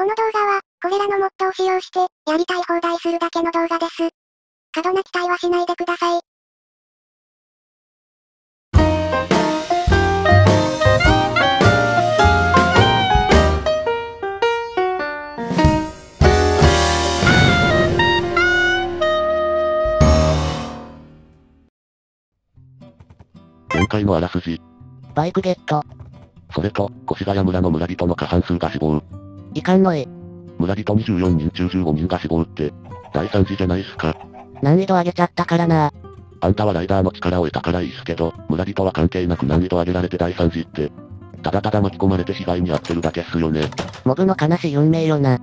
この動画は、これらのモットを使用して、やりたい放題するだけの動画です。過度な期待はしないでください。前回のあらすじ。バイクゲット。それと、越谷村の村人の過半数が死亡。いかんのえ。村人24人中15人が死亡って、大惨事じゃないっすか。難易度上げちゃったからな。あんたはライダーの力を得たからいいっすけど、村人は関係なく難易度上げられて大惨事って、ただただ巻き込まれて被害に遭ってるだけっすよね。モブの悲しい運命よな。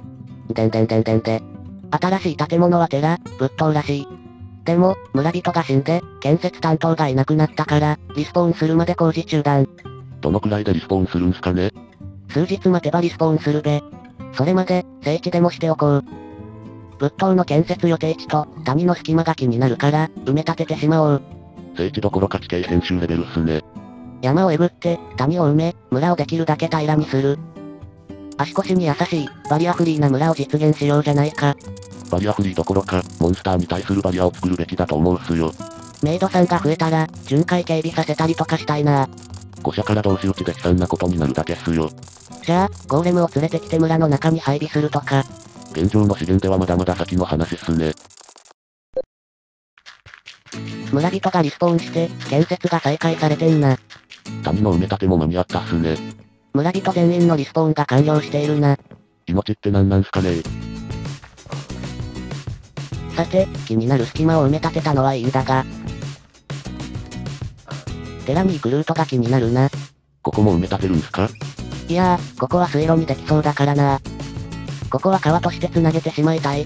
でんでんでんでんで。新しい建物は寺、仏塔らしい。でも、村人が死んで、建設担当がいなくなったから、リスポーンするまで工事中断。どのくらいでリスポーンするんすかね？数日待てばリスポーンするべ。それまで、整地でもしておこう。仏塔の建設予定地と、谷の隙間が気になるから、埋め立ててしまおう。整地どころか地形編集レベルっすね。山をえぐって、谷を埋め、村をできるだけ平らにする。足腰に優しい、バリアフリーな村を実現しようじゃないか。バリアフリーどころか、モンスターに対するバリアを作るべきだと思うっすよ。メイドさんが増えたら、巡回警備させたりとかしたいな。5社から同士打ちで悲惨なことになるだけっすよ。じゃあ、ゴーレムを連れてきて村の中に配備するとか。現状の資源ではまだまだ先の話っすね。村人がリスポーンして、建設が再開されてんな。谷の埋め立ても間に合ったっすね。村人全員のリスポーンが完了しているな。命って何なんすかねー。さて、気になる隙間を埋め立てたのはいいんだが、寺に行くルートが気になるな。ここも埋め立てるんすか？いやー、ここは水路にできそうだからな。ここは川として繋げてしまいたい。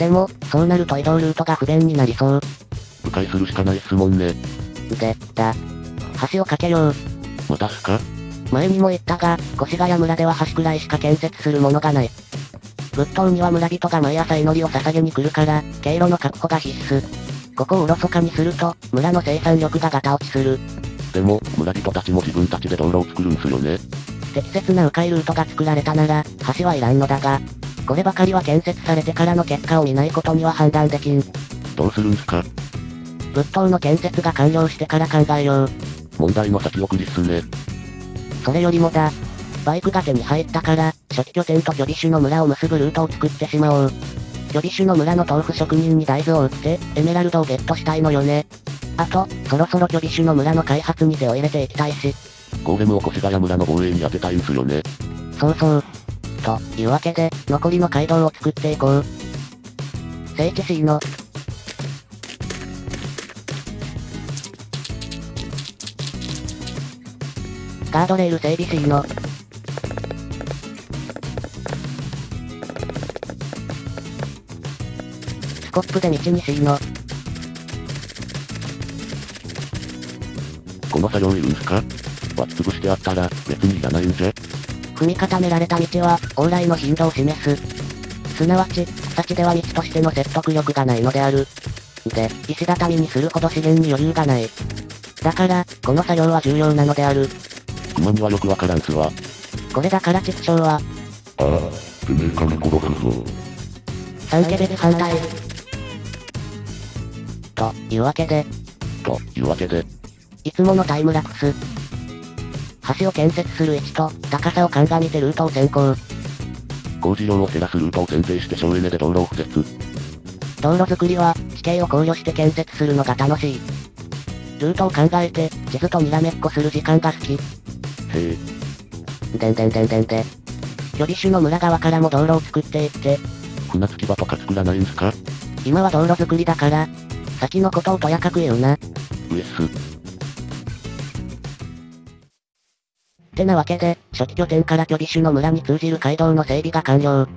でも、そうなると移動ルートが不便になりそう。迂回するしかないっすもんね。で、だ。橋を架けよう。またっすか？前にも言ったが、越谷村では橋くらいしか建設するものがない。仏塔には村人が毎朝祈りを捧げに来るから、経路の確保が必須。ここをおろそかにすると、村の生産力がガタ落ちする。でも、村人たちも自分たちで道路を作るんすよね。適切な迂回ルートが作られたなら、橋はいらんのだが、こればかりは建設されてからの結果を見ないことには判断できん。どうするんすか？仏塔の建設が完了してから考えよう。問題の先送りっすね。それよりもだ。バイクが手に入ったから、初期拠点とキョビシュの村を結ぶルートを作ってしまおう。キョビシュの村の豆腐職人に大豆を売って、エメラルドをゲットしたいのよね。あと、そろそろキョビシュの村の開発に手を入れていきたいし。ゴーレムを越谷村の防衛に当てたいんすよね。そうそう。というわけで、残りの街道を作っていこう。聖地 C の。ガードレール整備 C の。コップで道に C の。この作業いるんすか？割り潰してあったら別にいらないんぜ。踏み固められた道は往来の頻度を示す。すなわち草地では道としての説得力がないのである。で、石畳にするほど資源に余裕がない。だからこの作業は重要なのである。熊にはよくわからんすわ。これだから畜生はああ、てめえから殺すぞ。サンケベル反対というわけで、いつものタイムラプス。橋を建設する位置と、高さを鑑みてルートを選考。工事量を減らすルートを選定して省エネで道路を敷設。道路作りは、地形を考慮して建設するのが楽しい。ルートを考えて、地図とにらめっこする時間が好き。へえ。でんでんでんでんで。キョビシュの村側からも道路を作っていって。船着き場とか作らないんすか？今は道路作りだから。先のことをとやかく言うな。うえっす。ってなわけで、初期拠点からキョビシュの村に通じる街道の整備が完了。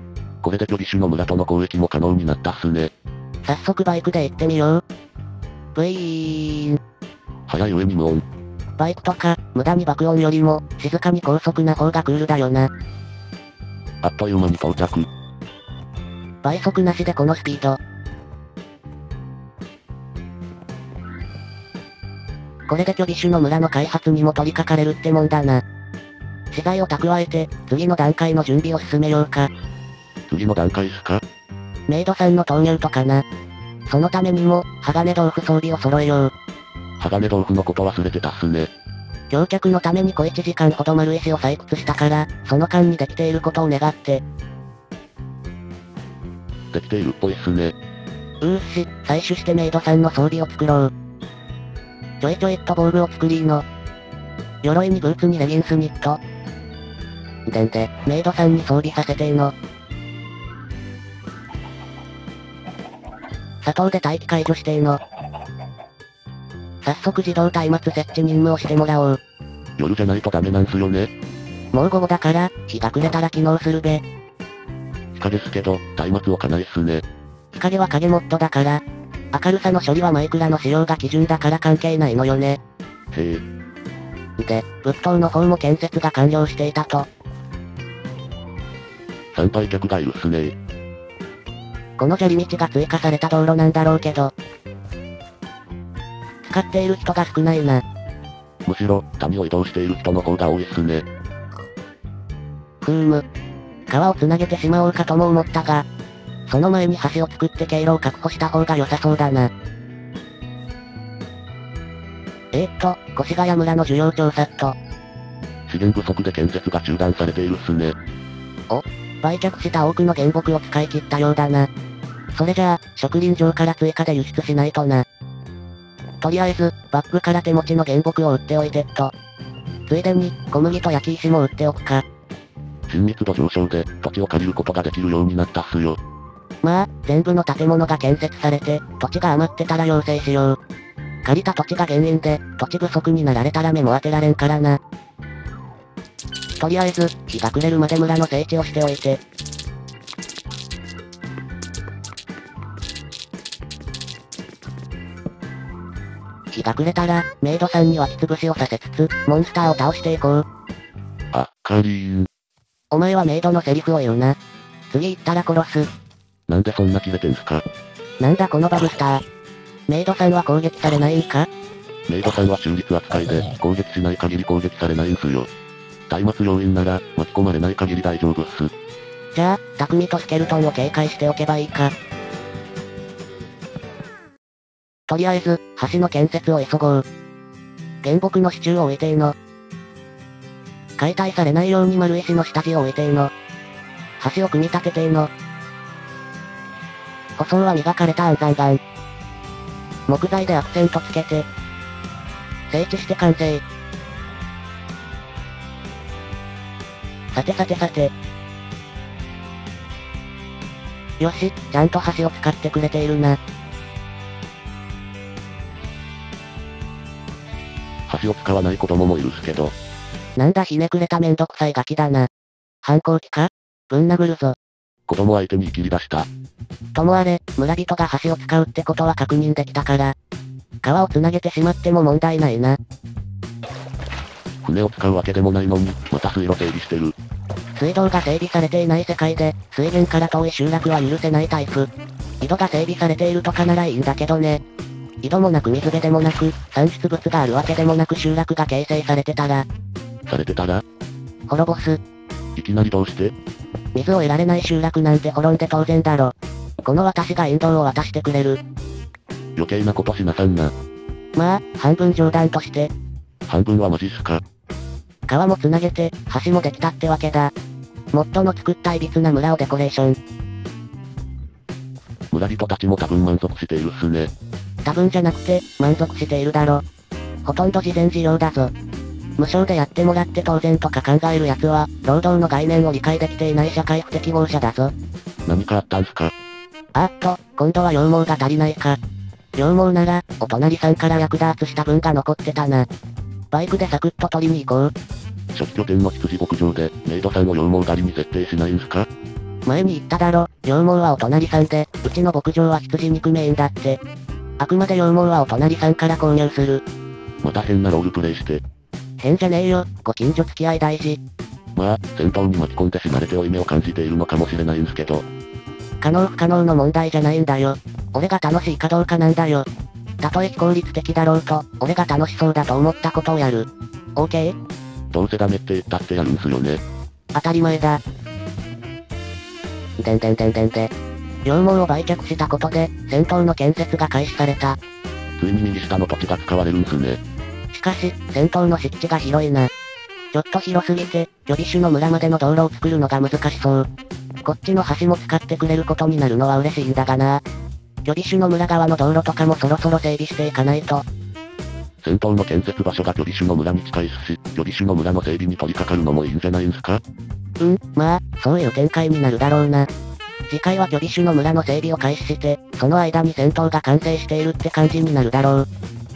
これでキョビシュの村との交易も可能になったっすね。早速バイクで行ってみよう。ブイーン。早い上に無音。バイクとか、無駄に爆音よりも、静かに高速な方がクールだよな。あっという間に到着。倍速なしでこのスピード。これでキョビシュの村の開発にも取り掛かれるってもんだな。資材を蓄えて、次の段階の準備を進めようか。次の段階っすか？メイドさんの投入とかな。そのためにも、鋼豆腐装備を揃えよう。鋼豆腐のこと忘れてたっすね。橋脚のために小1時間ほど丸石を採掘したから、その間にできていることを願って。できているっぽいっすね。採取してメイドさんの装備を作ろう。ちょいちょいっと防具を作りーの。鎧にブーツにレギンスニット。で、メイドさんに装備させてーの。砂糖で待機解除してーの。早速自動松明設置任務をしてもらおう。夜じゃないとダメなんすよね。もう午後だから、日が暮れたら機能するべ。日陰すけど、松明置かないっすね。日陰は影モッドだから。明るさの処理はマイクラの使用が基準だから関係ないのよね。へえ。で、仏塔の方も建設が完了していたと。参拝客がいるっすね。この砂利道が追加された道路なんだろうけど。使っている人が少ないな。むしろ、谷を移動している人の方が多いっすね。ふーむ。川をつなげてしまおうかとも思ったが、その前に橋を作って経路を確保した方が良さそうだな。越谷村の需要調査っと。資源不足で建設が中断されているっすね。お、売却した多くの原木を使い切ったようだな。それじゃあ、植林場から追加で輸出しないとな。とりあえず、バッグから手持ちの原木を売っておいてっと。ついでに、小麦と焼き石も売っておくか。親密度上昇で、土地を借りることができるようになったっすよ。まあ、全部の建物が建設されて、土地が余ってたら要請しよう。借りた土地が原因で、土地不足になられたら目も当てられんからな。とりあえず、日が暮れるまで村の整地をしておいて。日が暮れたら、メイドさんに湧き潰しをさせつつ、モンスターを倒していこう。あ、カリーン。お前はメイドのセリフを言うな。次行ったら殺す。なんでそんなキレてんすか？なんだこのバグスター。メイドさんは攻撃されないんか？メイドさんは中立扱いで、攻撃しない限り攻撃されないんすよ。松明要員なら、巻き込まれない限り大丈夫っす。じゃあ、匠とスケルトンを警戒しておけばいいか。とりあえず、橋の建設を急ごう。原木の支柱を置いてーの。解体されないように丸石の下地を置いてーの。橋を組み立ててーの。舗装は磨かれた安山岩。木材でアクセントつけて。整地して完成。さてさてさて。よし、ちゃんと橋を使ってくれているな。橋を使わない子供もいるっすけど。なんだひねくれためんどくさいガキだな。反抗期か？ぶん殴るぞ。子供相手に切り出した。ともあれ、村人が橋を使うってことは確認できたから。川をつなげてしまっても問題ないな。船を使うわけでもないのに、また水路整備してる。水道が整備されていない世界で、水源から遠い集落は許せないタイプ。井戸が整備されているとかならいいんだけどね。井戸もなく水辺でもなく、産出物があるわけでもなく集落が形成されてたら。滅ぼす。いきなりどうして？水を得られない集落なんて滅んで当然だろ。この私が引導を渡してくれる。余計なことしなさんな。まあ、半分冗談として。半分はマジっすか。川もつなげて、橋もできたってわけだ。モッドの作ったいびつな村をデコレーション。村人たちも多分満足しているっすね。多分じゃなくて、満足しているだろ。ほとんど事前事業だぞ。無償でやってもらって当然とか考える奴は、労働の概念を理解できていない社会不適合者だぞ。何かあったんすか？今度は羊毛が足りないか。羊毛なら、お隣さんから略奪した分が残ってたな。バイクでサクッと取りに行こう。初期拠点の羊牧場で、メイドさんを羊毛狩りに設定しないんすか？前に言っただろ、羊毛はお隣さんで、うちの牧場は羊肉メインだって。あくまで羊毛はお隣さんから購入する。また変なロールプレイして。変じゃねえよ、ご近所付き合い大事。まあ、戦闘に巻き込んでしまれて負い目を感じているのかもしれないんすけど。可能不可能の問題じゃないんだよ。俺が楽しいかどうかなんだよ。たとえ非効率的だろうと、俺が楽しそうだと思ったことをやる。OK？ どうせダメって言ったってやるんすよね。当たり前だ。領門を売却したことで、戦闘の建設が開始された。ついに右下の土地が使われるんすね。しかし、戦闘の敷地が広いな。ちょっと広すぎて、キョビシュの村までの道路を作るのが難しそう。こっちの橋も使ってくれることになるのは嬉しいんだがな。キョビシュの村側の道路とかもそろそろ整備していかないと。戦闘の建設場所がキョビシュの村に近いっすし、キョビシュの村の整備に取り掛かるのもいいんじゃないんすか？まあ、そういう展開になるだろうな。次回はキョビシュの村の整備を開始して、その間に戦闘が完成しているって感じになるだろう。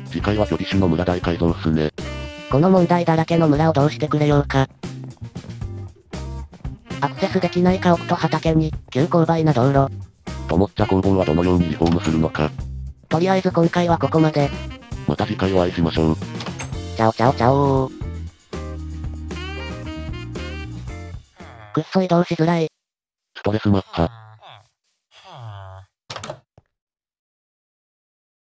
次回はキョビシュの村大改造っすね。この問題だらけの村をどうしてくれようか。アクセスできない家屋と畑に、急勾配な道路。ともっちゃ工房はどのようにリフォームするのか。とりあえず今回はここまで。また次回お会いしましょう。チャオチャオチャオー。くっそ移動しづらい。ストレスマッハ。